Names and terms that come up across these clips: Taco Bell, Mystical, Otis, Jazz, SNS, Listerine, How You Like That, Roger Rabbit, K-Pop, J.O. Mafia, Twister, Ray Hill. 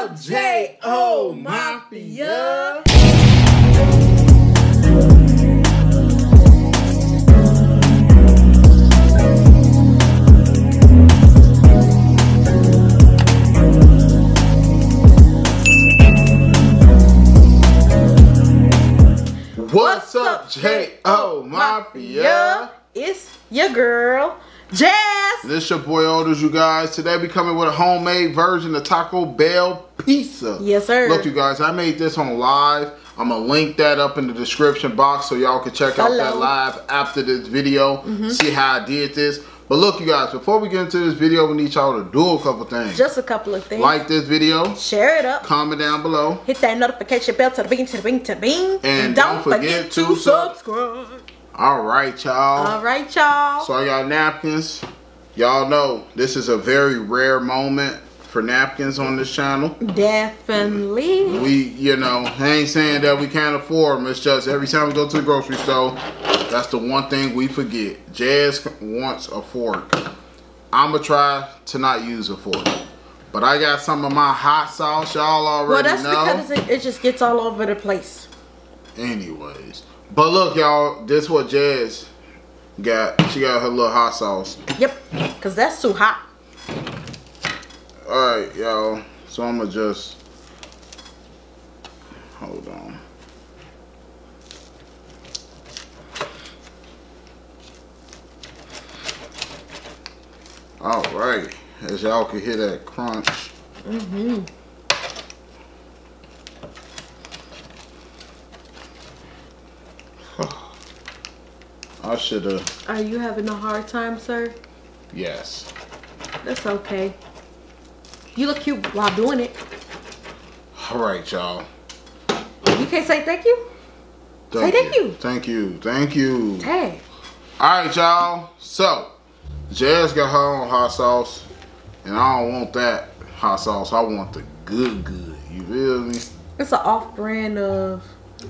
L J.O. Mafia. What's up, J.O. Mafia? It's your girl, Jazz. This your boy Alders, you guys. Today we coming with a homemade version of Taco Bell pizza. Yes, sir. Look, you guys, I made this on live. I'm going to link that up in the description box so y'all can check out that live after this video. See how I did this. But look, you guys, before we get into this video, we need y'all to do a couple things. Just a couple of things. Like this video. Share it up. Comment down below. Hit that notification bell to the bing, to the bing, to the bing. And don't forget to subscribe. All right, y'all. All right, y'all. So I got napkins. Y'all know this is a very rare moment for napkins on this channel. Definitely. We, you know, I ain't saying that we can't afford them. It's just every time we go to the grocery store, that's the one thing we forget. Jazz wants a fork. I'ma try to not use a fork, but I got some of my hot sauce. Y'all already know. Well, that's because it just gets all over the place. Anyways, but look, y'all, this is what Jazz got. She got her little hot sauce. Yep, because that's too hot. All right, y'all. So I'ma just hold on. All right, as y'all can hear that crunch. I should have. Are you having a hard time, sir? Yes. That's okay. You look cute while doing it. All right, y'all. You can't say thank you? Say thank you. Thank you. Thank you. Hey. All right, y'all. So, Jazz got her own hot sauce, and I don't want that hot sauce. I want the good. You feel me? It's an off-brand of...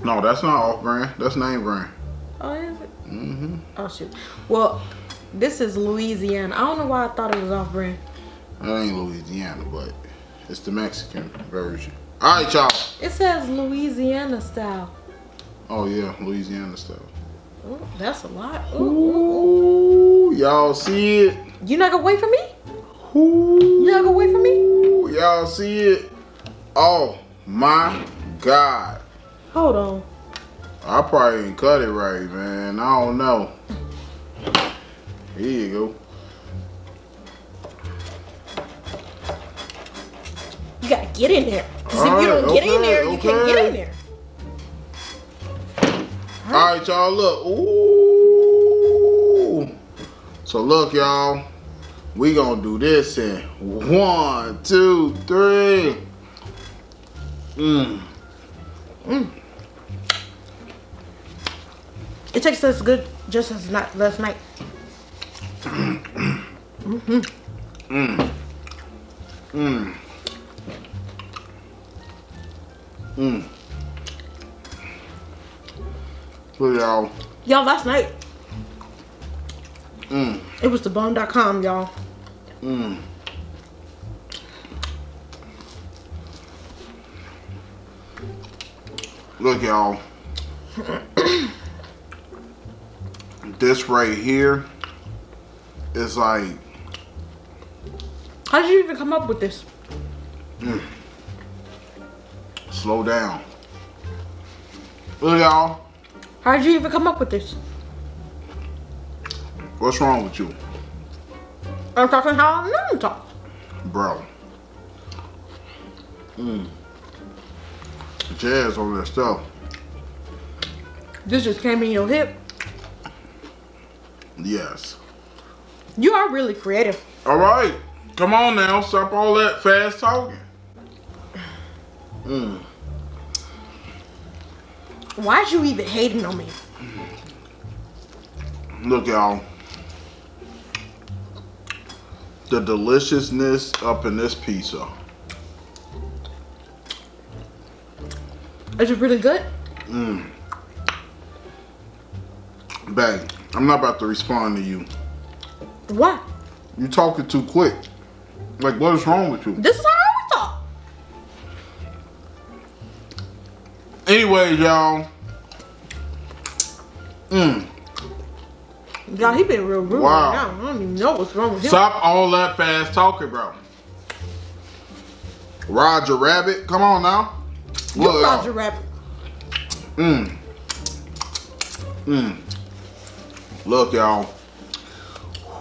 No, that's not off-brand. That's name brand. Oh, is it? Mm-hmm. Oh, shoot. Well, this is Louisiana. I don't know why I thought it was off-brand. It ain't Louisiana, but it's the Mexican version. All right, y'all. It says Louisiana style. Oh, yeah. Louisiana style. Ooh, that's a lot. Ooh, y'all see it? You not gonna wait for me? Ooh, you not gonna wait for me? Y'all see it? Oh my God! Hold on. I probably didn't cut it right, man. I don't know. Here you go. You gotta get in there. Cause if you don't get in there, you can't get in there. All right, y'all, look. Ooh. So look, y'all, we gonna do this in 1, 2, 3. It tastes as good just as not last night. Y'all. Y'all, last night. It was the bomb.com, y'all. Look, y'all. This right here is like. How did you even come up with this? Slow down. Look, y'all. How did you even come up with this? What's wrong with you? I'm talking how I normally talk. Bro. Jazz over that stuff. This just came in your hip? Yes. You are really creative. Alright. Come on now. Stop all that fast talking. Why'd you even hating on me? Look, y'all. The deliciousness up in this pizza. Is it really good? Babe, I'm not about to respond to you. What? You talking too quick. Like, what is wrong with you? This is how I always talk. Anyways, y'all. Y'all, he been real rude right now. I don't even know what's wrong with him. Stop all that fast talking, bro. Roger Rabbit, come on now. Look, you Roger Rabbit. Look, y'all.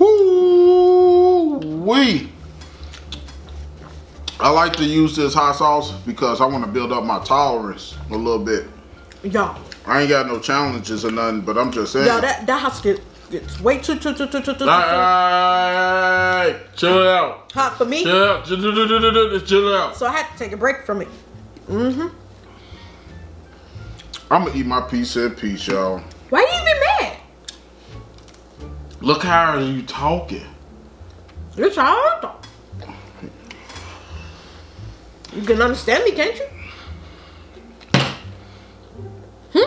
Woo-wee. I like to use this hot sauce because I want to build up my tolerance a little bit. Y'all. I ain't got no challenges or nothing, but I'm just saying. Y'all, that hot sauce gets way too. All right. Chill out. Hot for me? Chill out. Chill out. So I had to take a break from it. I'm going to eat my pizza in peace, y'all. Why you even mad? Look how are you talking. It's hard though. You can understand me, can't you?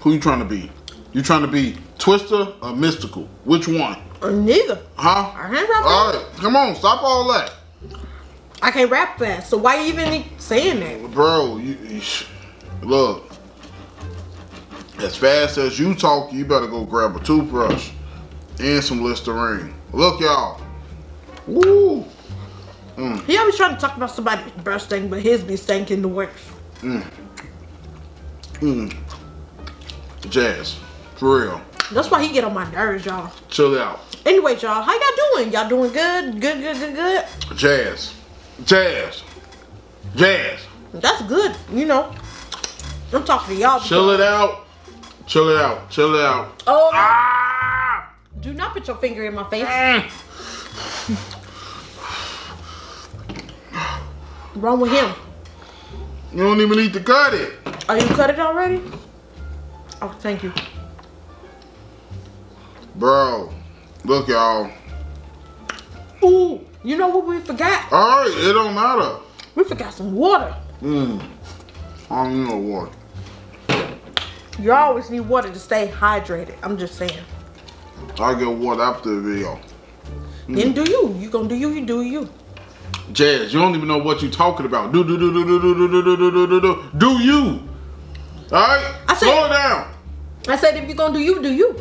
Who you trying to be? You trying to be Twister or Mystical? Which one? Neither. Huh? I can't rap fast. All right, come on, stop all that. I can't rap fast, so why you even saying that? Bro, you look. As fast as you talk, you better go grab a toothbrush and some Listerine. Look, y'all. Woo. He always trying to talk about somebody's breast thing, but his be stinking the worst. Jazz, for real. That's why he get on my nerves, y'all. Chill out. Anyway, y'all, how y'all doing? Y'all doing good? Good. Jazz. That's good, you know. I'm talking to y'all. Chill it out. Chill it out. Oh. Ah! Do not put your finger in my face. Wrong with him? You don't even need to cut it. Oh, you cut it already? Oh, thank you. Bro, look, y'all. Ooh, you know what we forgot? All right, it don't matter. We forgot some water. I don't need no water. You always need water to stay hydrated. I'm just saying. I get water after the video. Then do you. You gonna do you, you do you. Jazz, you don't even know what you talking about. Do you. Alright? Slow down. I said if you gonna do you, do you.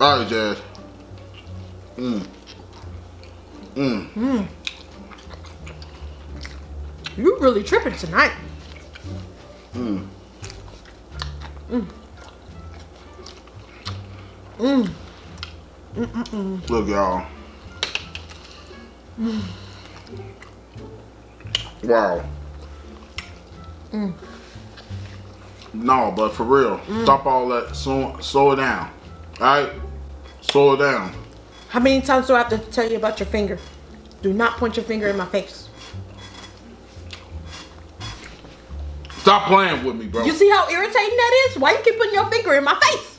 Alright, Jazz. You really tripping tonight. Look, y'all. Wow. No, but for real, stop all that. Slow it down. Alright? Slow it down. How many times do I have to tell you about your finger? Do not point your finger in my face. Stop playing with me, bro. You see how irritating that is? Why you keep putting your finger in my face?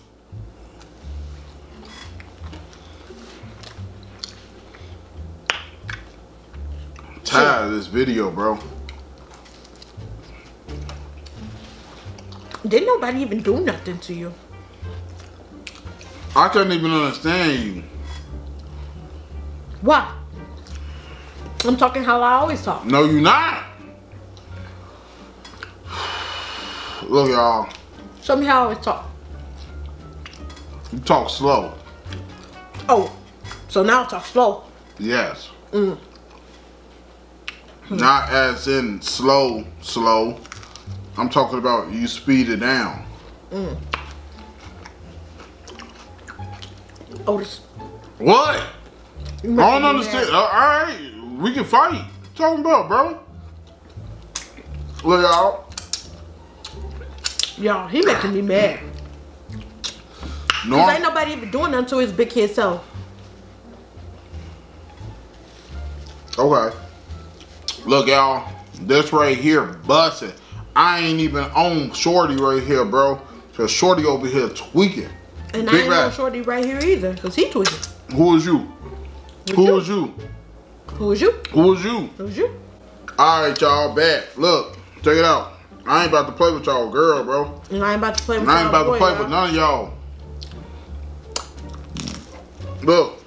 Tired of this video, bro. Didn't nobody even do nothing to you. I couldn't even understand you. Why? I'm talking how I always talk. No, you're not. Look, y'all. Show me how I always talk. You talk slow. Oh, so now I talk slow. Yes. Not as in slow. I'm talking about you speed it down. Otis. What? I don't understand. Alright, we can fight. What you talking about, bro? Look, y'all. Y'all, he making me mad. No, ain't nobody even doing nothing to his big kid self. Okay. Look, y'all, this right here busting. I ain't even on Shorty right here, bro. Cause Shorty over here tweaking. And I ain't on Shorty right here either, cause he tweaking. Who is you? Who is you? Who is you? Who is you? Who is you? Alright, y'all, back. Look, check it out. I ain't about to play with y'all girl, bro. And I ain't about to play with y'all boy. I ain't about to play with none of y'all. Look.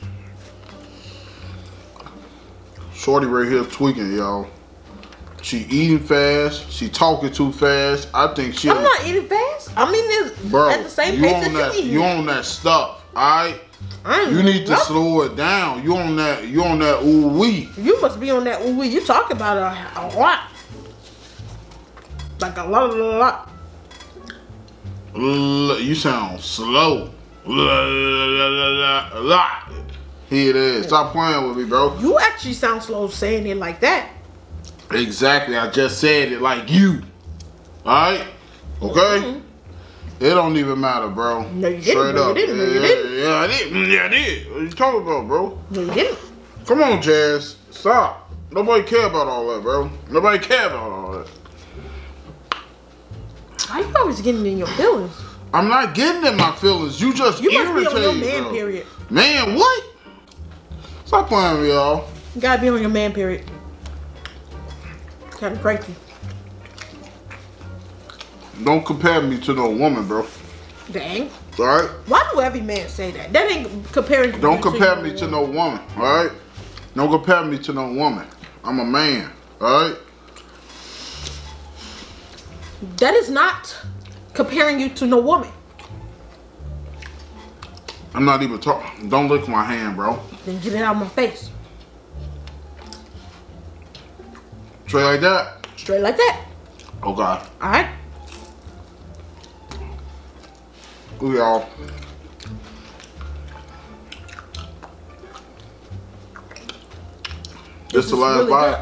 Shorty right here tweaking, y'all. She eating fast. She talking too fast. I think she. I'm not eating fast. I'm eating this at the same pace that you eat. You on that stuff, alright? You need to slow it down. You on that? You on that ooh wee? You must be on that ooh wee. You talk about a lot, like a lot, You sound slow. Here it is. Stop playing with me, bro. You actually sound slow saying it like that. Exactly. I just said it like you. Alright? Okay? Mm-hmm. It don't even matter, bro. No, you didn't. No, you didn't. Yeah, I did. What you talking about, bro? No, you didn't. Come on, Jazz. Stop. Nobody care about all that, bro. Nobody care about all that. Why you always getting in your feelings? I'm not getting in my feelings. You just irritate, be on your man, bro. Period. Man, what? Stop playing with me, y'all. You gotta be on your man, period. Kinda cranky. Don't compare me to no woman, bro. Dang. Alright? Why do every man say that? That ain't comparing. Don't compare me to no woman, alright? Don't compare me to no woman. I'm a man, alright? That is not comparing you to no woman. I'm not even talking. Don't lick my hand, bro. Then get it out of my face. Straight like that? Straight like that. Oh, God. Alright. Ooh, y'all. This the last really bite.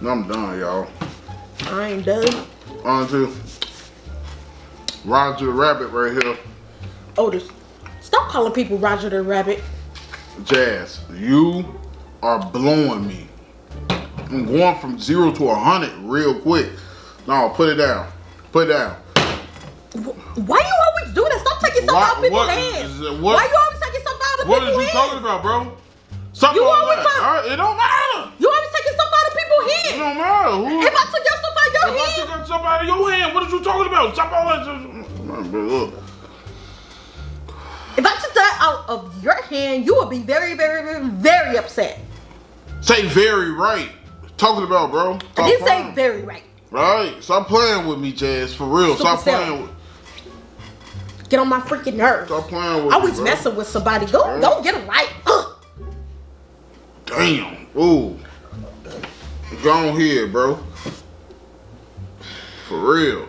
No, I'm done, y'all. I ain't done. On to Roger Rabbit right here. Otis, stop calling people Roger the Rabbit. Jazz, you are blowing me. I'm going from 0 to 100 real quick. No, put it down. Put it down. Why you always do that? Stop taking stuff out of people's hands. Why you always taking stuff out of people's hands? What are you talking about, bro? Something you always talking about. It don't matter. You always taking stuff out of people's hands. It don't matter. If I took your stuff out of your hand. If I took stuff out of your hand, what are you talking about? Stop all that. If I took that out of your hand, you would be very, very, very, very upset. Say very right. Talking about, bro. I didn't say very right. Right. Stop playing with me, Jazz. For real. Stop playing with me. Get on my freaking nerves. Stop playing with me. Always messing with somebody. Go, don't get them right. Damn. Ooh. Go on here, bro. For real.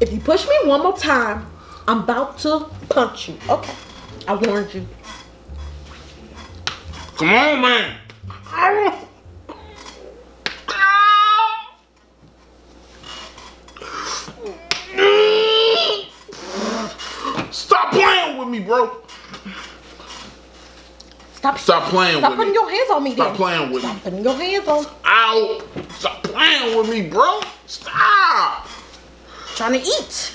If you push me one more time, I'm about to punch you. Okay. I warned you. Come on, man. Stop playing with me, bro. Stop playing with me. Stop putting your hands on me, Stop playing with me. Stop putting your hands on me. Ow. Stop playing with me, bro. Stop. I'm trying to eat.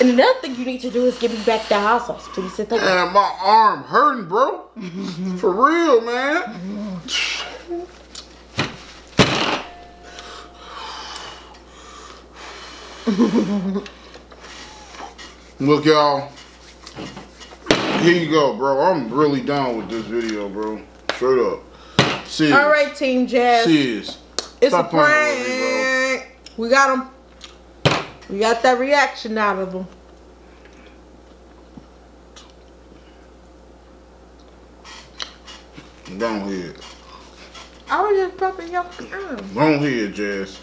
And another thing you need to do is give me back the hot sauce, please. And my arm hurting, bro. For real, man. Look, y'all. Here you go, bro. I'm really down with this video, bro. Straight up. Serious. All right, Team Jazz. Serious. It's a prank. We got him. We got that reaction out of them. Go on here. I was just popping your arm. Go on here, Jazz.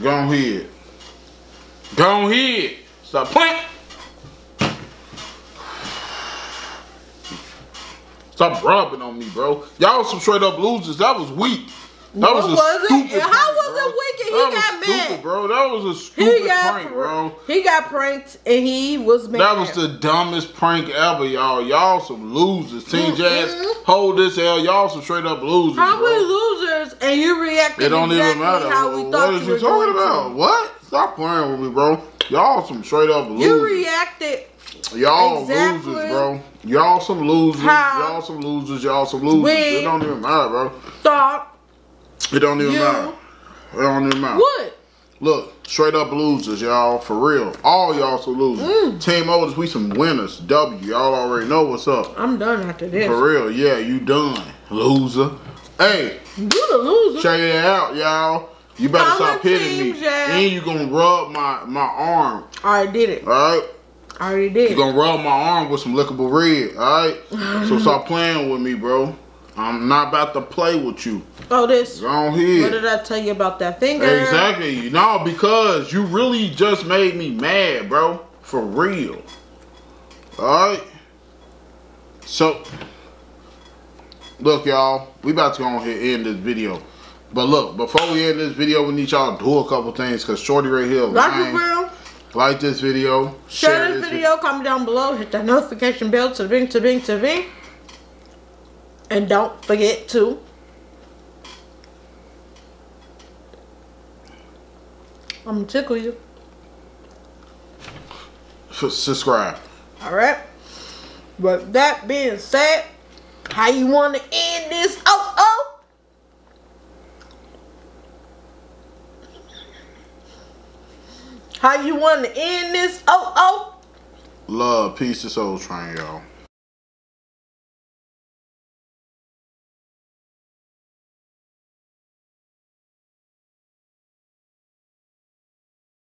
Go on here. Go on here. Stop playing. Stop rubbing on me, bro. Y'all some straight up losers. That was weak. That was stupid prank, how was it wicked? He got mad, bro. That was a stupid prank, bro. He got pranked and he was mad. That was the dumbest prank ever, y'all. Y'all some losers. Team Jazz, hold this hell. Y'all some straight up losers. How we losers and you reacted? It don't even matter. What is you talking about? What? Stop playing with me, bro. Y'all some straight up losers. You reacted. Y'all losers, bro. Y'all some losers. Y'all some losers. Y'all some losers. It don't even matter, bro. Stop. It don't even matter. It don't even matter. What? Look, straight up losers, y'all. For real. All y'all some losers. Team Otis, we some winners. Y'all already know what's up. I'm done after this. For real. Yeah, you done. Loser. Hey, you the loser. Check it out, y'all. You better stop hitting me. Jazz. And you gonna rub my arm. I already did it. Alright? I already did. You gonna rub my arm with some lickable red, alright? So stop playing with me, bro. I'm not about to play with you. Oh, this. Go on here. What did I tell you about that finger? Exactly. No, because you really just made me mad, bro. For real. Alright? So, look, y'all. We about to go on here and end this video. But look, before we end this video, we need y'all to do a couple things. Because Shorty Ray Hill, like this video. Share this video. Comment down below. Hit that notification bell. To bing. And don't forget to I'm gonna tickle you. Subscribe. Alright. But that being said, how you wanna end this? How you wanna end this? Love, peace, and soul train, y'all.